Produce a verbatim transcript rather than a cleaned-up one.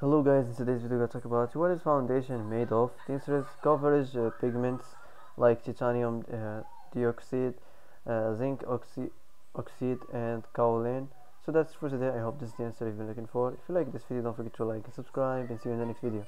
Hello guys, in today's video we're going to talk about what is foundation made of. The answer is coverage uh, pigments like titanium uh, dioxide, uh, zinc oxi oxide and kaolin. So that's for today. I hope this is the answer you've been looking for. If you like this video, don't forget to like and subscribe, and see you in the next video.